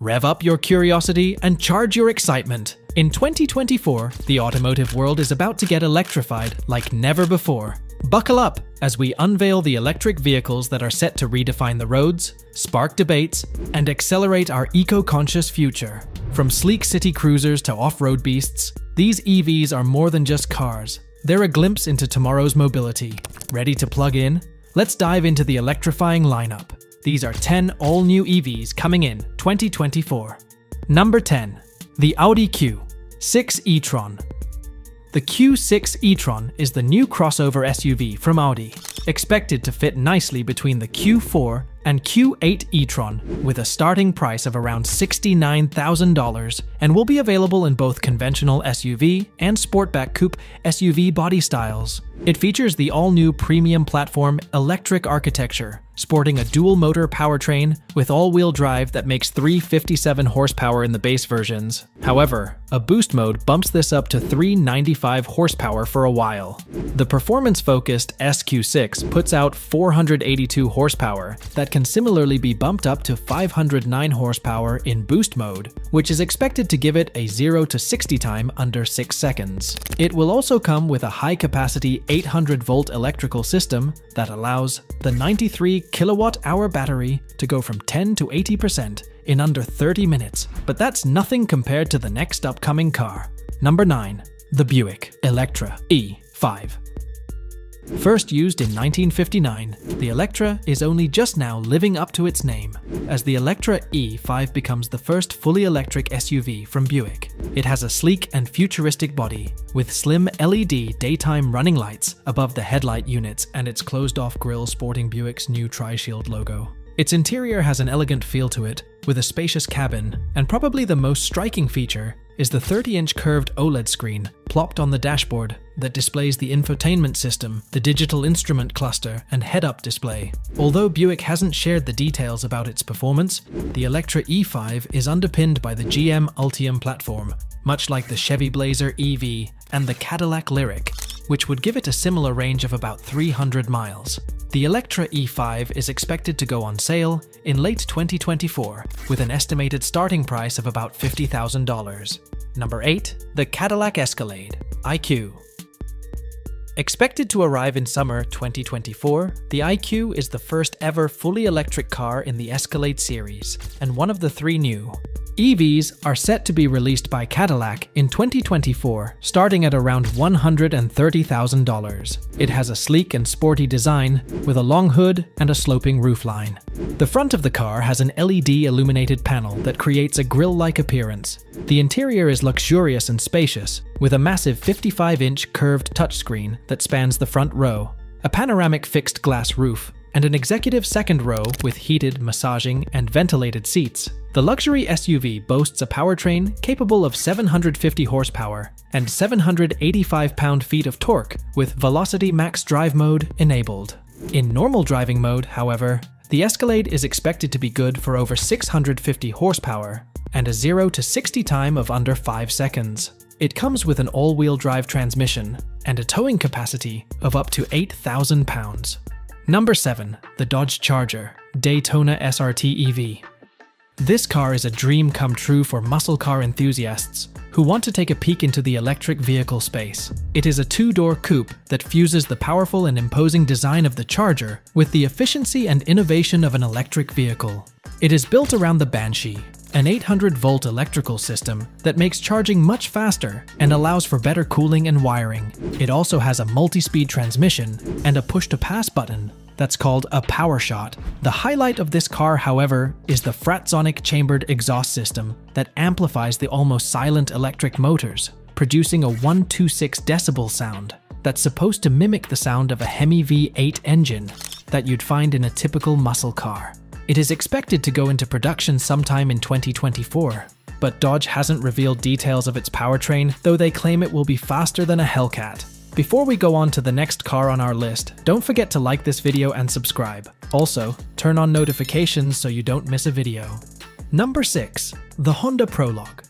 Rev up your curiosity and charge your excitement. In 2024, the automotive world is about to get electrified like never before. Buckle up as we unveil the electric vehicles that are set to redefine the roads, spark debates, and accelerate our eco-conscious future. From sleek city cruisers to off-road beasts, these EVs are more than just cars. They're a glimpse into tomorrow's mobility. Ready to plug in? Let's dive into the electrifying lineup. These are 10 all-new EVs coming in 2024. Number 10. The Audi Q6 e-tron. The Q6 e-tron is the new crossover SUV from Audi, expected to fit nicely between the Q4 and Q8 e-tron with a starting price of around $69,000 and will be available in both conventional SUV and Sportback Coupe SUV body styles. It features the all-new premium platform electric architecture, sporting a dual-motor powertrain with all-wheel drive that makes 357 horsepower in the base versions. However, a boost mode bumps this up to 395 horsepower for a while. The performance-focused SQ6 puts out 482 horsepower that can similarly be bumped up to 509 horsepower in boost mode, which is expected to give it a 0 to 60 time under 6 seconds. It will also come with a high-capacity 800-volt electrical system that allows the 93 kilowatt-hour battery to go from 10 to 80% in under 30 minutes, but that's nothing compared to the next upcoming car. Number 9. The Buick Electra E5. First used in 1959, the Electra is only just now living up to its name, as the Electra E5 becomes the first fully electric SUV from Buick. It has a sleek and futuristic body, with slim LED daytime running lights above the headlight units and its closed-off grille sporting Buick's new Tri-Shield logo. Its interior has an elegant feel to it, with a spacious cabin, and probably the most striking feature is the 30-inch curved OLED screen plopped on the dashboard that displays the infotainment system, the digital instrument cluster, and head-up display. Although Buick hasn't shared the details about its performance, the Electra E5 is underpinned by the GM Ultium platform, much like the Chevy Blazer EV and the Cadillac Lyric, which would give it a similar range of about 300 miles. The Electra E5 is expected to go on sale in late 2024, with an estimated starting price of about $50,000. Number 8. The Cadillac Escalade IQ. Expected to arrive in summer 2024, the IQ is the first ever fully electric car in the Escalade series, and one of the 3 new EVs are set to be released by Cadillac in 2024, starting at around $130,000. It has a sleek and sporty design, with a long hood and a sloping roofline. The front of the car has an LED illuminated panel that creates a grille-like appearance. The interior is luxurious and spacious, with a massive 55-inch curved touchscreen that spans the front row, a panoramic fixed glass roof, and an executive second row with heated, massaging, and ventilated seats. The luxury SUV boasts a powertrain capable of 750 horsepower and 785 pound-feet of torque, with Velocity Max Drive Mode enabled. In normal driving mode, however, the Escalade is expected to be good for over 650 horsepower and a 0 to 60 time of under 5 seconds. It comes with an all-wheel drive transmission and a towing capacity of up to 8,000 pounds. Number 7. The Dodge Charger Daytona SRT EV. This car is a dream come true for muscle car enthusiasts who want to take a peek into the electric vehicle space. It is a 2-door coupe that fuses the powerful and imposing design of the Charger with the efficiency and innovation of an electric vehicle. It is built around the Banshee, an 800-volt electrical system that makes charging much faster and allows for better cooling and wiring. It also has a multi-speed transmission and a push-to-pass button that's called a PowerShot. The highlight of this car, however, is the Fratzonic chambered exhaust system that amplifies the almost silent electric motors, producing a 126 decibel sound that's supposed to mimic the sound of a Hemi V8 engine that you'd find in a typical muscle car. It is expected to go into production sometime in 2024, but Dodge hasn't revealed details of its powertrain, though they claim it will be faster than a Hellcat. Before we go on to the next car on our list, don't forget to like this video and subscribe. Also, turn on notifications so you don't miss a video. Number 6. The Honda Prologue.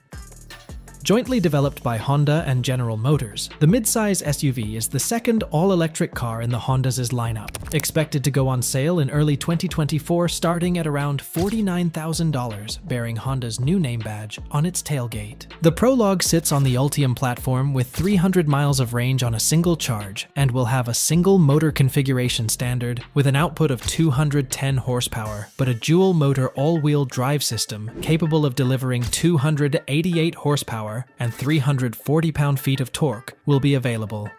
Jointly developed by Honda and General Motors, the midsize SUV is the second all-electric car in the Honda's lineup, Expected to go on sale in early 2024, starting at around $49,000, bearing Honda's new name badge on its tailgate. The Prologue sits on the Ultium platform with 300 miles of range on a single charge, and will have a single motor configuration standard with an output of 210 horsepower, but a dual motor all-wheel drive system capable of delivering 288 horsepower and 340 pound-feet of torque will be available.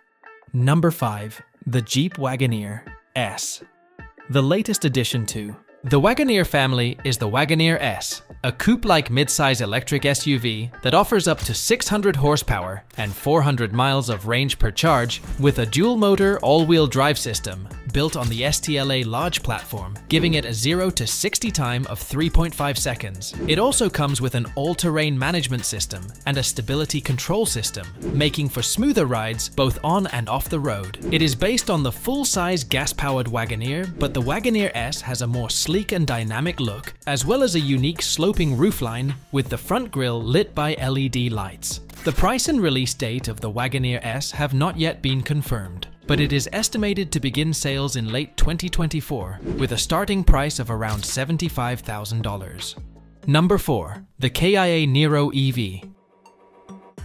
Number 5. The Jeep Wagoneer S. The latest addition to the Wagoneer family is the Wagoneer S, a coupe-like midsize electric SUV that offers up to 600 horsepower and 400 miles of range per charge with a dual-motor all-wheel drive system built on the STLA large platform, giving it a 0 to 60 time of 3.5 seconds. It also comes with an all-terrain management system and a stability control system, making for smoother rides both on and off the road. It is based on the full-size gas-powered Wagoneer, but the Wagoneer S has a more sleek and dynamic look, as well as a unique sloping roofline with the front grille lit by LED lights. The price and release date of the Wagoneer S have not yet been confirmed, but it is estimated to begin sales in late 2024 with a starting price of around $75,000. Number 4. The Kia Niro EV.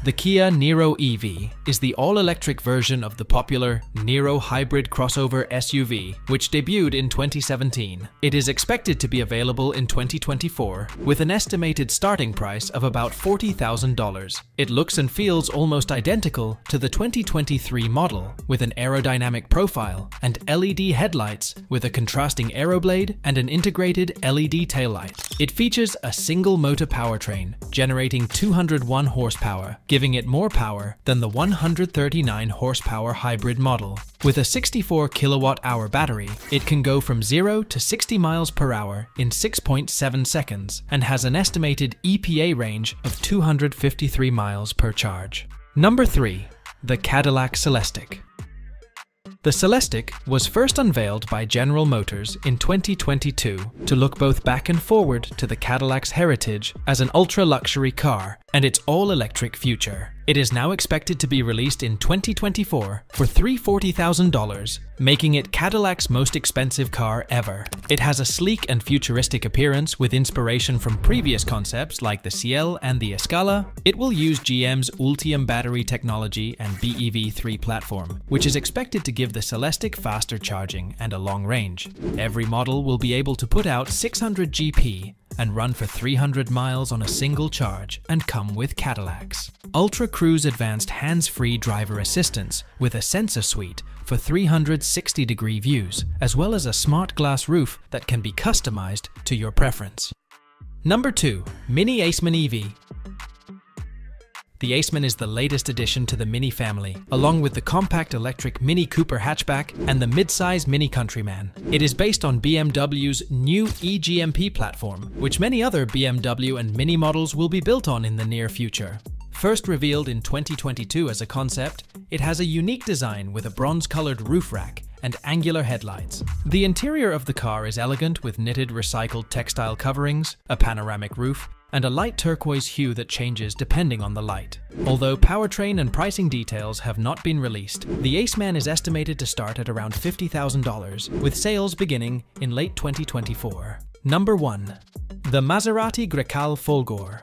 The Kia Niro EV is the all-electric version of the popular Niro hybrid crossover SUV, which debuted in 2017. It is expected to be available in 2024, with an estimated starting price of about $40,000. It looks and feels almost identical to the 2023 model, with an aerodynamic profile and LED headlights with a contrasting aeroblade and an integrated LED taillight. It features a single-motor powertrain, generating 201 horsepower, giving it more power than the 139 horsepower hybrid model. With a 64 kilowatt-hour battery, it can go from 0 to 60 miles per hour in 6.7 seconds and has an estimated EPA range of 253 miles per charge. Number 3. The Cadillac Celestiq. The Celestiq was first unveiled by General Motors in 2022 to look both back and forward to the Cadillac's heritage as an ultra-luxury car and its all-electric future. It is now expected to be released in 2024 for $340,000, making it Cadillac's most expensive car ever. It has a sleek and futuristic appearance with inspiration from previous concepts like the Ciel and the Escala. It will use GM's Ultium battery technology and BEV3 platform, which is expected to give the Celestiq faster charging and a long range. Every model will be able to put out 600 GP and run for 300 miles on a single charge and come with Cadillac's Ultra Cruise Advanced Hands-Free Driver Assistance with a sensor suite for 360-degree views, as well as a smart glass roof that can be customized to your preference. Number 2. Mini Aceman EV. The Aceman is the latest addition to the Mini family, along with the compact electric Mini Cooper hatchback and the midsize Mini Countryman. It is based on BMW's new eGMP platform, which many other BMW and Mini models will be built on in the near future. First revealed in 2022 as a concept, it has a unique design with a bronze-colored roof rack and angular headlights. The interior of the car is elegant with knitted recycled textile coverings, a panoramic roof, and a light turquoise hue that changes depending on the light. Although powertrain and pricing details have not been released, the Aceman is estimated to start at around $50,000, with sales beginning in late 2024. Number 1. The Maserati Grecale Folgore.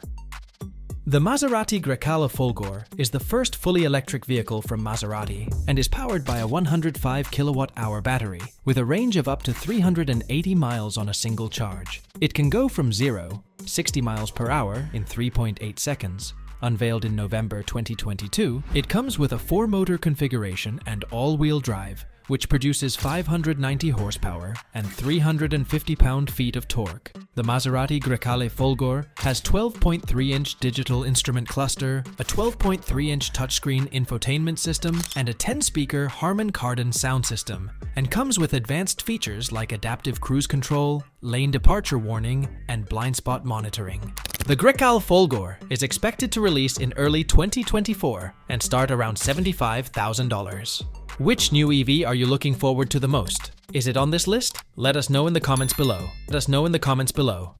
The Maserati Grecale Folgore is the first fully electric vehicle from Maserati and is powered by a 105 kilowatt-hour battery with a range of up to 380 miles on a single charge. It can go from 0 to 60 miles per hour in 3.8 seconds. Unveiled in November 2022, it comes with a 4-motor configuration and all-wheel drive, which produces 590 horsepower and 350 pound-feet of torque. The Maserati Grecale Folgore has 12.3-inch digital instrument cluster, a 12.3-inch touchscreen infotainment system, and a 10-speaker Harman Kardon sound system, and comes with advanced features like adaptive cruise control, lane departure warning, and blind spot monitoring. The Grecale Folgore is expected to release in early 2024 and start around $75,000. Which new EV are you looking forward to the most? Is it on this list? Let us know in the comments below.